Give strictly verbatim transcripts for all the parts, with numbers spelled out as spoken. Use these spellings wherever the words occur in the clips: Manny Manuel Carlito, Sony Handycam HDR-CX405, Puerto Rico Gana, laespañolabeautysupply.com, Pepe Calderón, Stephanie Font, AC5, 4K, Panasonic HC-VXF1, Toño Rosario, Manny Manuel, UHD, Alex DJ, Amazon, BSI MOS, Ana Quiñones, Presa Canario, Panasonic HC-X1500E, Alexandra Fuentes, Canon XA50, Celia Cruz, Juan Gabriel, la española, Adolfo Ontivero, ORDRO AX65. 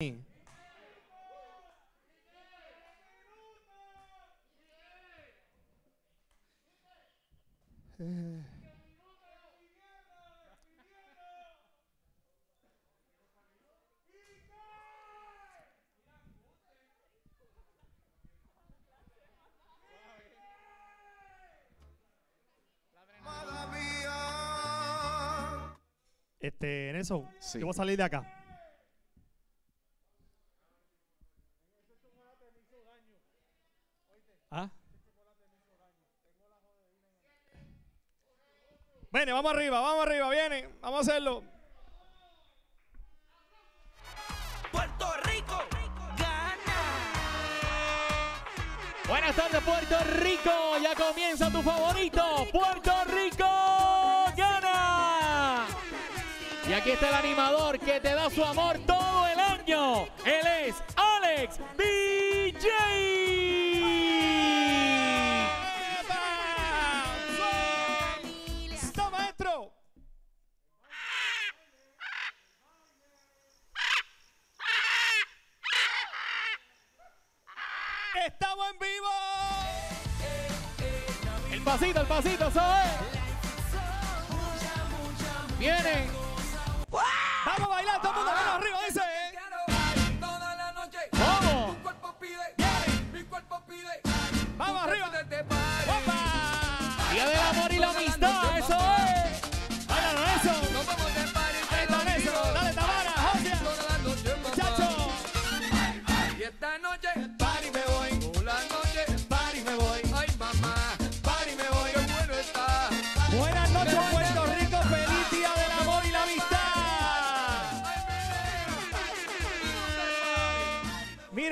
Eh. Este, en eso, sí. Yo voy a salir de acá. ¿Ah? Viene, vamos arriba, vamos arriba, viene, vamos a hacerlo. Puerto Rico gana. Buenas tardes, Puerto Rico. Ya comienza tu favorito, Puerto Rico gana. Y aquí está el animador que te da su amor todo el año. Él es Alex D J. ¡Estamos en vivo! El pasito, el pasito, ¿sabes? ¡Vienen! ¡Vamos a bailar! ¡Todo el mundo mano arriba! ¡Dice! ¡Vamos! ¡Mi cuerpo pide! ¡Mi cuerpo pide! ¡Vamos arriba! ¡Opa! ¡Día del amor y la amistad! ¡Eso es! ¡Báilalo eso! ¡Ahí está eso! ¡Dale, Tamara! ¡Hostia! ¡Muchachos! ¡Y esta noche!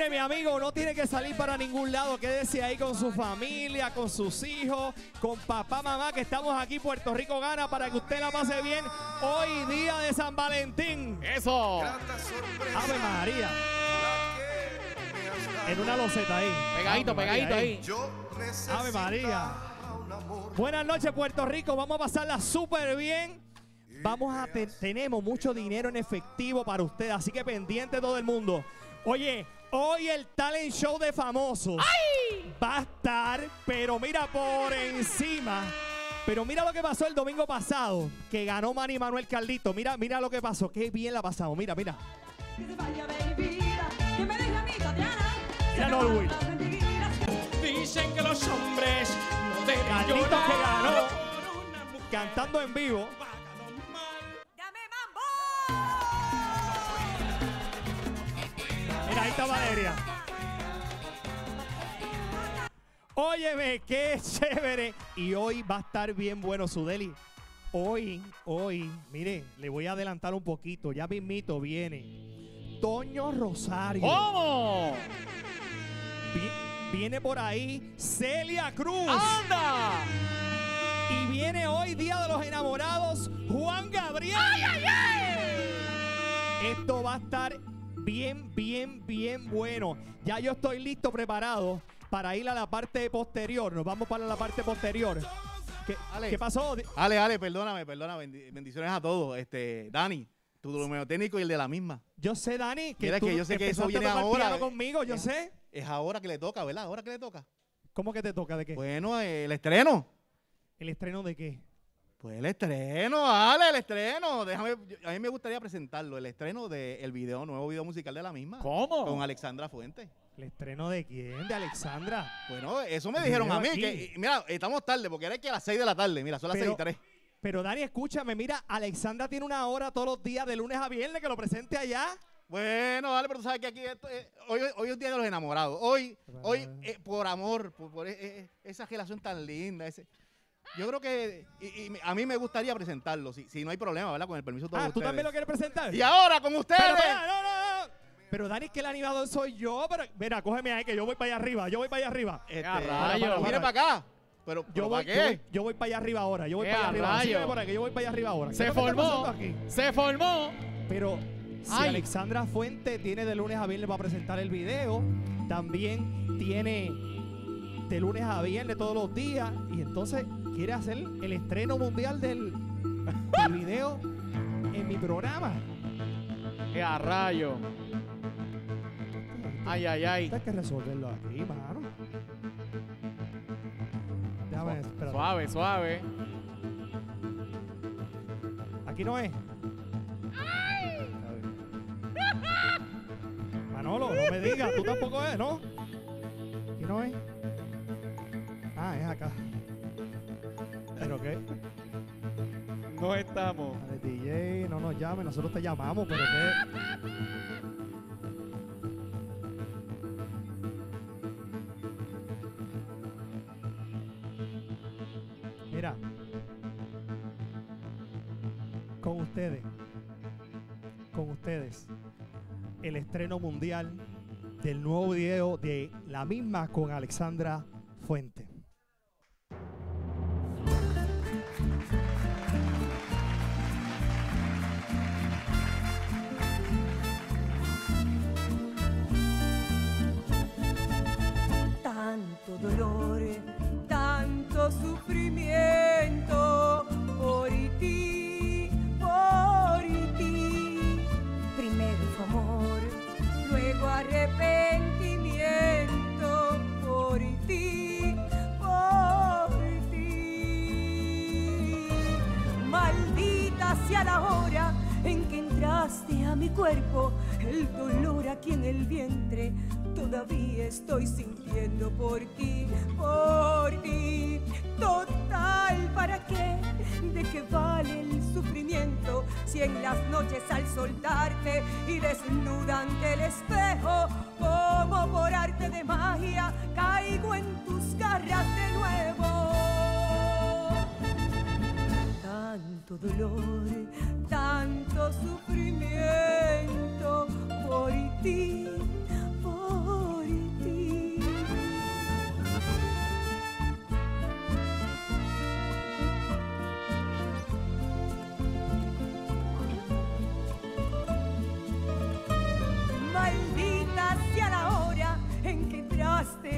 Mi amigo, no tiene que salir para ningún lado, quédese ahí con su familia, con sus hijos, con papá, mamá, que estamos aquí, Puerto Rico gana, para que usted la pase bien hoy, día de San Valentín. ¡Eso! ¡Ave María! En una loseta ahí. Pegadito, pegadito ahí. ¡Ave María! Buenas noches, Puerto Rico, vamos a pasarla súper bien. Vamos a te tenemos mucho dinero en efectivo para usted, así que pendiente todo el mundo. Oye, hoy el talent show de famosos ¡ay! Va a estar, pero mira por encima. Pero mira lo que pasó el domingo pasado, que ganó Manny Manuel Carlito. Mira, mira lo que pasó, qué bien la pasamos. Mira, mira. Mira Norwood. Dicen que los hombres no deben Carlito llorar. Que ganó cantando en vivo. Ahí está Valeria. Óyeme, qué chévere. Y hoy va a estar bien bueno, Sudeli. Hoy, hoy, mire, le voy a adelantar un poquito. Ya mismito viene Toño Rosario. ¿Cómo? Vi, viene por ahí Celia Cruz. ¡Anda! Y viene hoy, Día de los Enamorados, Juan Gabriel. ¡Ay, ay, ay! Esto va a estar bien, bien, bien bueno. Ya yo estoy listo, preparado para ir a la parte posterior. Nos vamos para la parte posterior. ¿Qué, Ale, ¿qué pasó? Ale, Ale, perdóname, perdóname. Bendiciones a todos. Este, Dani, tu número técnico y el de la misma. Yo sé, Dani, que mira tú que yo sé que eso viene ahora conmigo, yo es, sé. Es ahora que le toca, ¿verdad? Ahora que le toca. ¿Cómo que te toca? ¿De qué? Bueno, el estreno. ¿El estreno de qué? Pues el estreno, Ale, el estreno. Déjame, yo, a mí me gustaría presentarlo, el estreno del video, nuevo video musical de la misma. ¿Cómo? Con Alexandra Fuentes. ¿El estreno de quién? ¿De Alexandra? Bueno, eso me dijeron a mí. Que, mira, estamos tarde, porque era que a las seis de la tarde. Mira, son las seis y tres. Pero, Dani, escúchame, mira, Alexandra tiene una hora todos los días, de lunes a viernes, que lo presente allá. Bueno, dale, pero tú sabes que aquí esto, eh, hoy, hoy es Día de los Enamorados. Hoy, hoy eh, por amor, por, por eh, esa relación tan linda, ese... Yo creo que y, y a mí me gustaría presentarlo, si, si no hay problema, ¿verdad? Con el permiso de todos. Ah, ¿tú ustedes también lo quieres presentar? Y ahora, con ustedes. Pero, para, no, no, no. Pero Dani, que el animador soy yo. Pero, mira, cógeme ahí, que yo voy para allá arriba. Yo voy para allá arriba. Este, rayo, mire para acá. Pero, yo ¿pero voy, para qué? Yo voy, yo voy para allá arriba ahora. Yo voy para allá arriba. Sí, por aquí, yo voy para allá arriba ahora. Se formó. Se formó. Pero si ay. Alexandra Fuente tiene de lunes a viernes para presentar el video, también tiene de lunes a viernes todos los días, y entonces quiere hacer el estreno mundial del, del video en mi programa. ¡Qué a rayo! Ay, ay, ay. Hay que resolverlo aquí, mano. Déjame, espérate. Suave, suave. Aquí no es. ¡Ay! Manolo, no me digas. Tú tampoco es, ¿no? Aquí no es. Ah, es acá. ¿Pero qué? No estamos. Alex D J, no nos llame. Nosotros te llamamos, pero qué... Mira, con ustedes, con ustedes, el estreno mundial del nuevo video de La Misma con Alexandra Fuentes. Tanto dolor, tanto sufrimiento por ti, por ti. Primero fue amor, luego arrepentimiento por ti, por ti. Maldita sea la hora en que entraste a mi cuerpo, el dolor aquí en el vientre todavía estoy sintiendo por ti, por ti. Total, ¿para qué? ¿De qué vale el sufrimiento? Si en las noches al soltarte y desnuda ante el espejo, como por arte de magia, caigo en tus garras de nuevo. Tanto dolor, tanto sufrimiento por ti.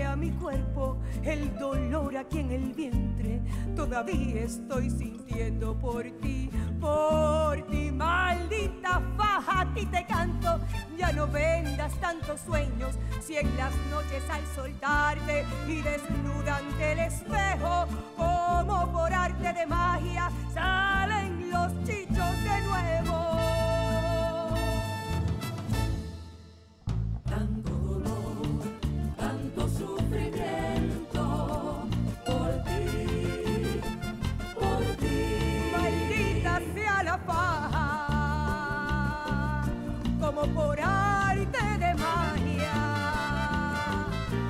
A mi cuerpo, el dolor aquí en el vientre todavía estoy sintiendo por ti, por ti. Maldita faja, a ti te canto, ya no vendas tantos sueños, si en las noches al soltarte y desnuda ante el espejo, como por arte de magia salen los chichos de nuevo. Como por arte de magia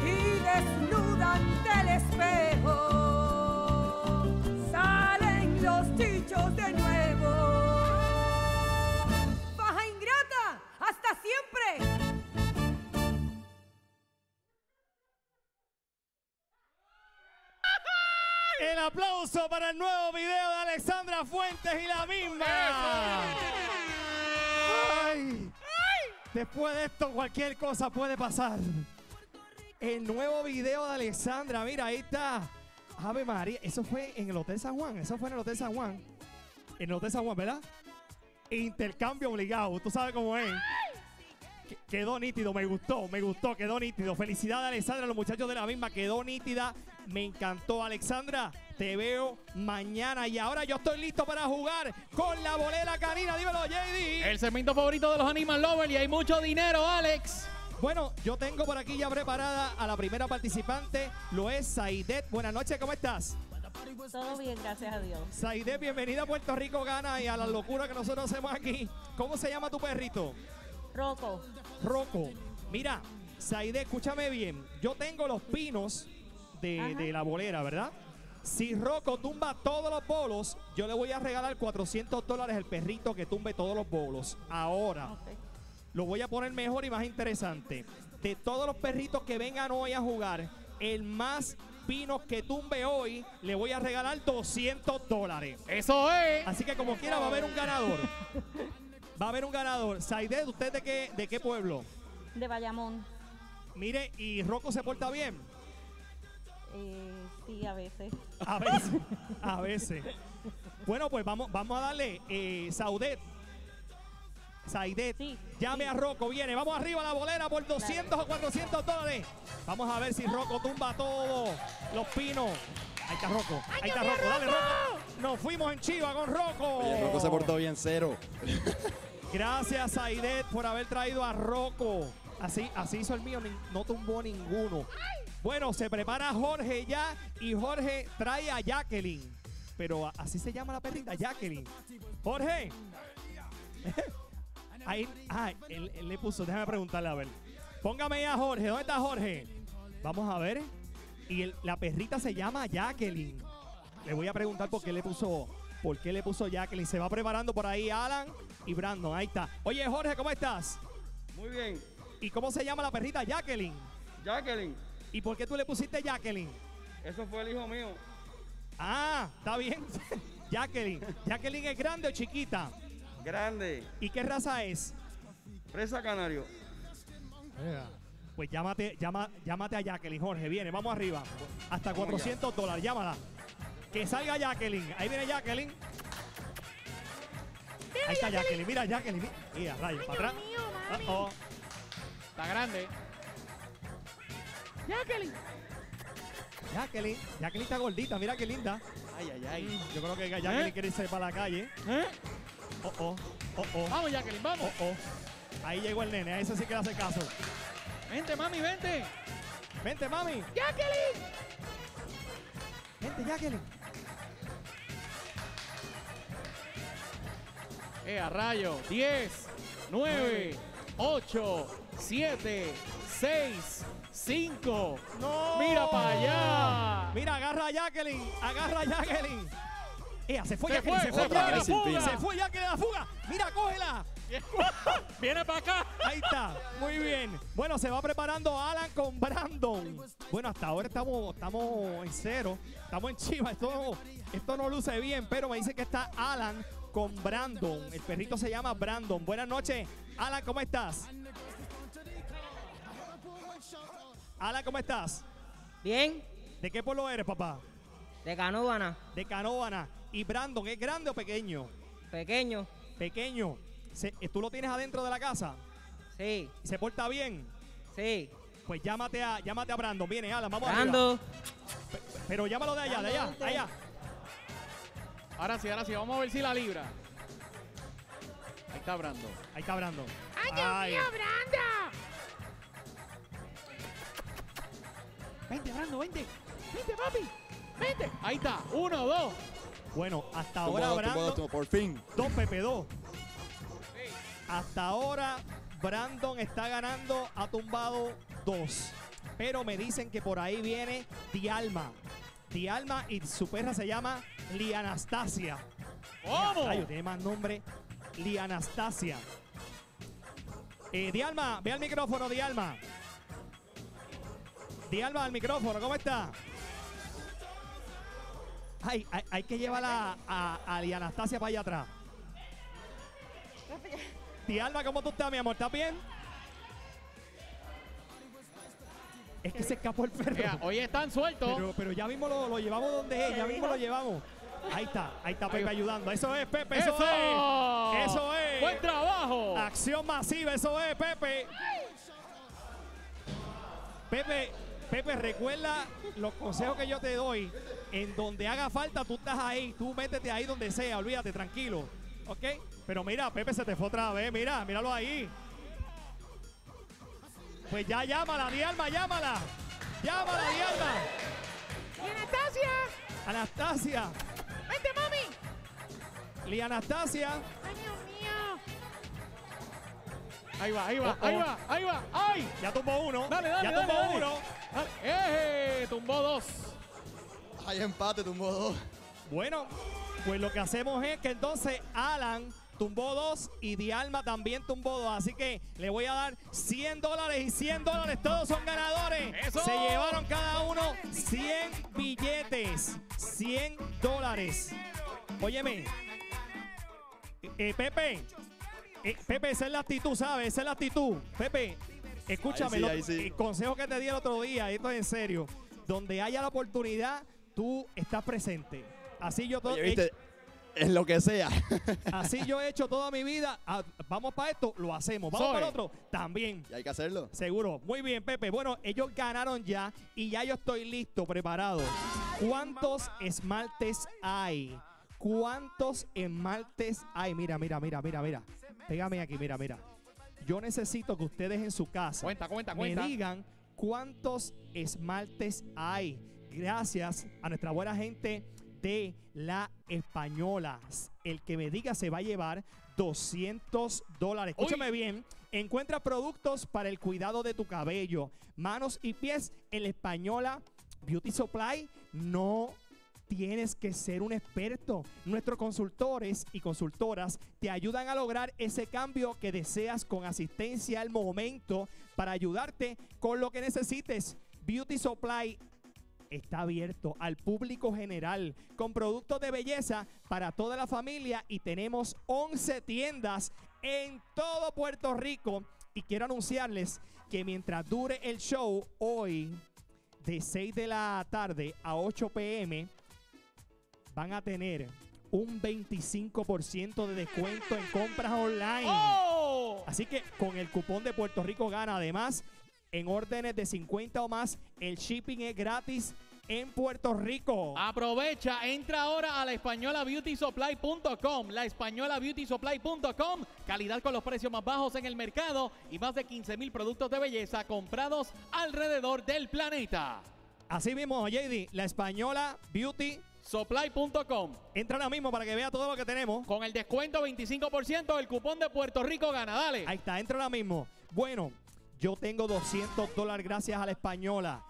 y desnuda ante el espejo, salen los chichos de nuevo. ¡Faja ingrata! ¡Hasta siempre! El aplauso para el nuevo video de Alexandra Fuentes y La Misma. Después de esto, cualquier cosa puede pasar. El nuevo video de Alexandra, mira, ahí está. Ave María, eso fue en el Hotel San Juan, eso fue en el Hotel San Juan. En el Hotel San Juan, ¿verdad? Intercambio obligado, tú sabes cómo es. Quedó nítido, me gustó, me gustó, quedó nítido. Felicidades, Alexandra, los muchachos de La Misma, quedó nítida. Me encantó, Alexandra. Te veo mañana. Y ahora yo estoy listo para jugar con la bolera canina. Dímelo, J D. El segmento favorito de los Animal Lovers. Y hay mucho dinero, Alex. Bueno, yo tengo por aquí ya preparada a la primera participante. Lo es Saidet. Buenas noches, ¿cómo estás? Todo bien, gracias a Dios. Saidet, bienvenida a Puerto Rico Gana y a la locura que nosotros hacemos aquí. ¿Cómo se llama tu perrito? Rocco. Rocco. Mira, Saidet, escúchame bien. Yo tengo los pinos de, de la bolera, ¿verdad? Si Rocco tumba todos los bolos, yo le voy a regalar cuatrocientos dólares al perrito que tumbe todos los bolos. Ahora, okay, lo voy a poner mejor y más interesante. De todos los perritos que vengan hoy a jugar, el más pinos que tumbe hoy, le voy a regalar doscientos dólares. ¡Eso es! Así que como quiera va a haber un ganador. Va a haber un ganador. Saidet, ¿usted de qué, de qué pueblo? De Bayamón. Mire, ¿y Rocco se porta bien? Eh, sí, a veces. A veces, a veces. Bueno, pues vamos, vamos a darle, eh, Saidet. Saidet. Sí, llame sí. a Rocco, viene. Vamos arriba a la bolera por doscientos o cuatrocientos dólares. Vamos a ver si Rocco tumba todo. Los pinos. Ahí está Rocco. Ahí está Rocco. Dale, Rocco. Nos fuimos en chiva con Rocco. Oye, Rocco se portó bien cero. Gracias, Saidet, por haber traído a Rocco. Así, así hizo el mío. No tumbó ninguno. Bueno, se prepara Jorge ya. Y Jorge trae a Jacqueline. Pero así se llama la perrita, Jacqueline. Jorge. Ahí, ah, él, él le puso, déjame preguntarle, a ver. Póngame a Jorge, ¿dónde está Jorge? Vamos a ver. Y el, la perrita se llama Jacqueline. Le voy a preguntar por qué le puso, por qué le puso Jacqueline. Se va preparando por ahí Alan y Brandon, ahí está. Oye, Jorge, ¿cómo estás? Muy bien. ¿Y cómo se llama la perrita? Jacqueline. Jacqueline. ¿Y por qué tú le pusiste Jacqueline? Eso fue el hijo mío. Ah, está bien. Jacqueline. ¿Jacqueline es grande o chiquita? Grande. ¿Y qué raza es? Presa Canario. Yeah. Pues llámate, llama, llámate a Jacqueline, Jorge. Viene, vamos arriba. Hasta cuatrocientos dólares, llámala. Que salga Jacqueline. Ahí viene Jacqueline. Mira, ahí está Jacqueline. Jacqueline. Mira, Jacqueline. Mira, rayo, para atrás. Mío, uh -oh. Está grande. Jacqueline. Jacqueline. Jacqueline está gordita, mira qué linda. Ay, ay, ay. Yo creo que Jacqueline ¿Eh? quiere irse para la calle. ¿Eh? Oh, oh, oh, oh. Vamos, Jacqueline, vamos. Oh, oh. Ahí llegó el nene, a eso sí que le hace caso. Vente, mami, vente. Vente, mami. ¡Jacqueline! Vente, Jacqueline. Eh, a rayo. diez, nueve, ocho, siete, seis, cinco. ¡No! ¡Mira para allá! Mira, agarra a Jacqueline, agarra a Jacqueline. Ella, se fue, se fue, se fue, Jacqueline, se fue, se fue Jacqueline a la fuga. Mira, cógela. Viene para acá. Ahí está, muy bien. Bueno, se va preparando Alan con Brandon. Bueno, hasta ahora estamos, estamos en cero, estamos en chiva. Esto, esto no luce bien, pero me dice que está Alan con Brandon. El perrito se llama Brandon. Buenas noches, Alan, ¿cómo estás? Alan, ¿cómo estás? Bien. ¿De qué pueblo eres, papá? De Canóvana. De Canóvana. ¿Y Brandon es grande o pequeño? Pequeño. Pequeño. ¿Tú lo tienes adentro de la casa? Sí. ¿Se porta bien? Sí. Pues llámate a, llámate a Brandon. Viene, Alan, vamos a ver. Brandon. Pero llámalo de allá, de allá, de allá. Ahora sí, ahora sí. Vamos a ver si la libra. Ahí está Brandon. Ahí está Brandon. ¡Ay, Dios mío, Brandon! Vente, Brandon, vente. Vente, papi. Vente. Ahí está. Uno, dos. Bueno, hasta ahora tomado, Brandon. Tomado, tomado, por fin. Dos, Pepe, dos. Sí. Hasta ahora Brandon está ganando, ha tumbado dos. Pero me dicen que por ahí viene Dialma. Dialma y su perra se llama Lianastasia. ¿Cómo? Ay, tiene más nombre. Lianastasia. Eh, Dialma, ve al micrófono, Dialma. Dialma al micrófono, ¿cómo está? Ay, hay, hay que llevar a, a, a Lianastasia para allá atrás. Dialma, ¿cómo tú estás, mi amor? ¿Estás bien? Es que se escapó el perro. Mira, hoy están sueltos. Pero, pero ya mismo lo, lo llevamos donde es, ya mismo lo llevamos. Ahí está, ahí está Pepe ayudando. Eso es, Pepe, eso, eso es. Eso es. Buen trabajo. Acción masiva, eso es, Pepe. Pepe. Pepe, recuerda los consejos que yo te doy. En donde haga falta, tú estás ahí. Tú métete ahí donde sea, olvídate, tranquilo. ¿Ok? Pero mira, Pepe se te fue otra vez. Mira, míralo ahí. Pues ya llámala, Dialma, llámala. Llámala, Dialma. ¡Y Anastasia! ¡Anastasia! ¡Vente, mami! ¡Y Anastasia! ¡Ay, Dios mío! Ahí va, ahí va, oh, ahí oh. va, ahí va. ¡Ay! Ya tumbó uno. Dale, dale, ya dale, tumbó dale. uno. ¡Eh! Tumbó dos. Hay empate, tumbó dos. Bueno, pues lo que hacemos es que entonces Alan tumbó dos y Dialma también tumbó dos. Así que le voy a dar cien dólares y cien dólares. Todos son ganadores. ¡Eso! Se llevaron cada uno cien billetes. cien dólares. Óyeme. Eh, Pepe. Eh, Pepe, esa es la actitud, ¿sabes? Esa es la actitud. Pepe. Escúchame, sí, lo, sí. el consejo que te di el otro día, esto es en serio. Donde haya la oportunidad, tú estás presente. Así yo todo. Oye, ¿viste? En lo que sea. Así yo he hecho toda mi vida. Ah, vamos para esto, lo hacemos. Vamos Soy. para el otro, también. Y hay que hacerlo. Seguro. Muy bien, Pepe. Bueno, ellos ganaron ya y ya yo estoy listo, preparado. ¿Cuántos esmaltes hay? ¿Cuántos esmaltes hay? Mira, mira, mira, mira, mira. Pégame aquí, mira, mira. Yo necesito que ustedes en su casa cuenta, cuenta, cuenta. me digan cuántos esmaltes hay. Gracias a nuestra buena gente de La Española. El que me diga se va a llevar doscientos dólares. Escúchame Uy. bien. Encuentra productos para el cuidado de tu cabello, manos y pies en La Española Beauty Supply. No tienes que ser un experto. Nuestros consultores y consultoras te ayudan a lograr ese cambio que deseas con asistencia al momento para ayudarte con lo que necesites. Beauty Supply está abierto al público general con productos de belleza para toda la familia y tenemos once tiendas en todo Puerto Rico. Y quiero anunciarles que mientras dure el show hoy de seis de la tarde a ocho p m van a tener un veinticinco por ciento de descuento en compras online. ¡Oh! Así que con el cupón de Puerto Rico Gana, además, en órdenes de cincuenta o más, el shipping es gratis en Puerto Rico. Aprovecha, entra ahora a la española beauty supply punto com, la española beauty supply punto com. Calidad con los precios más bajos en el mercado y más de quince mil productos de belleza comprados alrededor del planeta. Así mismo, J D, la española beauty supply punto com. Entra ahora mismo para que vea todo lo que tenemos. Con el descuento veinticinco por ciento del cupón de Puerto Rico Gana, dale. Ahí está, entra ahora mismo. Bueno, yo tengo doscientos dólares gracias a La Española.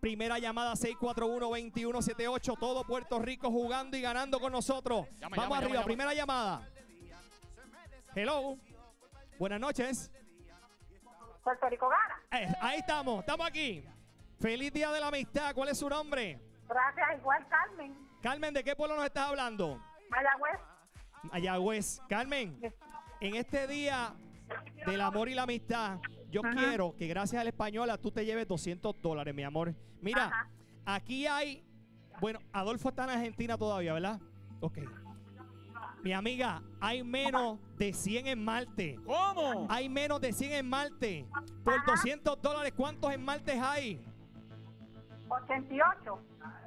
Primera llamada seis cuatro uno, dos uno siete ocho. Todo Puerto Rico jugando y ganando con nosotros. Llama, Vamos llama, arriba, llama, primera llama. llamada. Hello. Buenas noches. Puerto Rico Gana. Eh, ahí estamos, estamos aquí. Feliz Día de la Amistad. ¿Cuál es su nombre? Gracias, igual Carmen. Carmen, ¿de qué pueblo nos estás hablando? Mayagüez. Mayagüez. Carmen, en este día del amor y la amistad, yo Ajá. quiero que gracias a La Española tú te lleves doscientos dólares, mi amor. Mira, Ajá. aquí hay... Bueno, Adolfo está en Argentina todavía, ¿verdad? Ok. Mi amiga, hay menos de cien esmaltes. ¿Cómo? Hay menos de cien esmaltes. Por Ajá. doscientos dólares, ¿cuántos esmaltes hay? ochenta y ocho.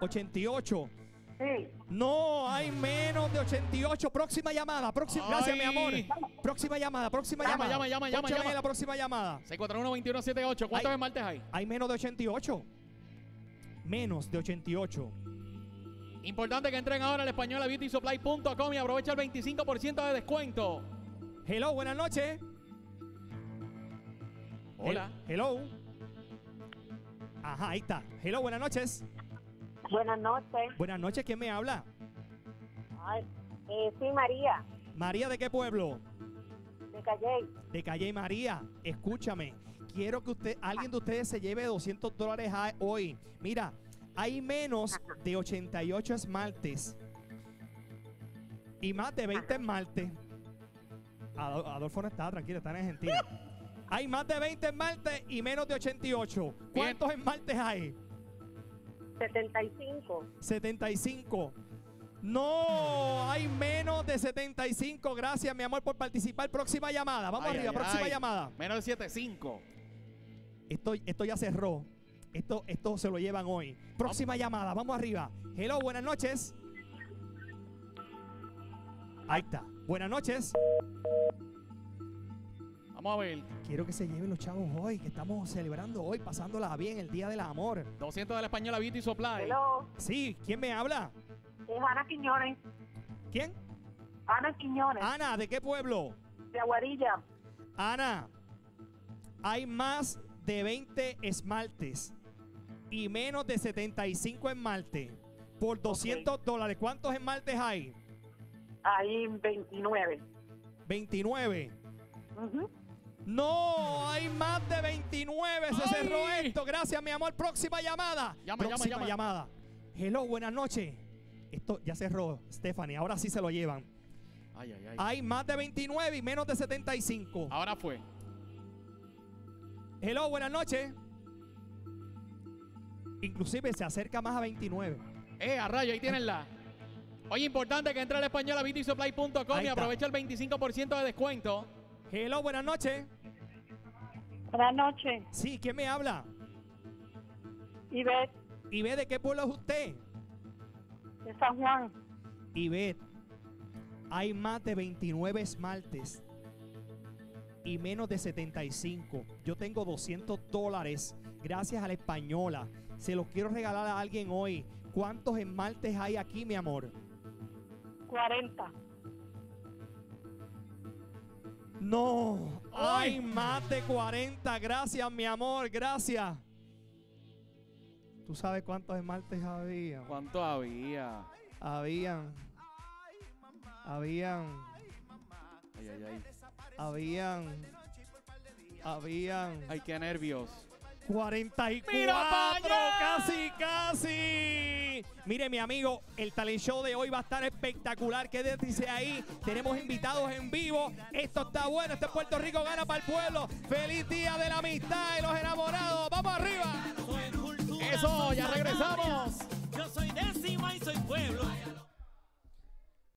¿ochenta y ocho? Sí. No, hay menos de ochenta y ocho. Próxima llamada, próxima. Ay. Gracias, mi amor. Próxima llamada, próxima llama, llamada. Llama, llama, llama, llama. La próxima llamada. seis cuatro uno, dos uno siete ocho. ¿Cuántos esmaltes hay? Hay menos de ochenta y ocho. Menos de ochenta y ocho. Importante que entren ahora a la española beauty supply punto com y aprovecha el veinticinco por ciento de descuento. Hello, buenas noches. Hola. He Hello. Ajá, ahí está. Hello, buenas noches. Buenas noches. Buenas noches, ¿quién me habla? Ay, eh, sí, María. María, ¿de qué pueblo? De Calley. De Calley, María. Escúchame, quiero que usted, alguien de ustedes se lleve doscientos dólares hoy. Mira, hay menos Ajá. de ochenta y ocho esmaltes y más de veinte Ajá. esmaltes. Adolfo no está, tranquilo, está en Argentina. Hay más de veinte esmaltes y menos de ochenta y ocho. ¿Cuántos Bien. esmaltes hay? setenta y cinco. setenta y cinco. No, hay menos de setenta y cinco. Gracias, mi amor, por participar. Próxima llamada. Vamos ay, arriba, ay, próxima ay. llamada. Menos de setenta y cinco. Esto, esto ya cerró. Esto, esto se lo llevan hoy. Próxima vamos. llamada. Vamos arriba. Hello, buenas noches. Ahí está. Buenas noches. Vamos a ver. Quiero que se lleven los chavos hoy, que estamos celebrando hoy, pasándola bien, el Día del Amor. doscientos de la Española Beauty Supply. Hello. Sí, ¿quién me habla? Es Ana Quiñones. ¿Quién? Ana Quiñones. Ana, ¿de qué pueblo? De Aguadilla. Ana, hay más de veinte esmaltes y menos de setenta y cinco esmaltes por doscientos okay. dólares. ¿Cuántos esmaltes hay? Hay veintinueve. ¿veintinueve? Uh-huh. No, hay más de veintinueve. Se ¡Ay! cerró esto. Gracias, mi amor. Próxima llamada. Llama, Próxima llama, llamada. Hello, buenas noches. Esto ya cerró, Stephanie. Ahora sí se lo llevan. Ay, ay, ay. Hay más de veintinueve y menos de setenta y cinco. Ahora fue. Hello, buenas noches. Inclusive se acerca más a veintinueve. Eh, a rayo, ahí tienen la. Oye, importante que entre a la española beauty supply punto com y aprovecha el veinticinco por ciento de descuento. Hello, buenas noches. Buenas noches. Sí, ¿quién me habla? Ivette. Ivette, ¿de qué pueblo es usted? De San Juan. Ivette, hay más de veintinueve esmaltes y menos de setenta y cinco. Yo tengo doscientos dólares gracias a La Española. Se los quiero regalar a alguien hoy. ¿Cuántos esmaltes hay aquí, mi amor? cuarenta. No, hay más de cuarenta. Gracias, mi amor, gracias. ¿Tú sabes cuántos esmaltes había? ¿Cuántos había? Habían. Habían. Ay, ay, ay. Habían. Habían. Ay, qué nervios. cuarenta y cuatro. ¡Mira, casi, casi! Mire, mi amigo, el talent show de hoy va a estar espectacular. Quédese ahí. Tenemos invitados en vivo. Esto está bueno. Este Puerto Rico Gana para el pueblo. ¡Feliz Día de la Amistad y los enamorados! ¡Vamos arriba! Eso, ya regresamos. Yo soy décima y soy pueblo.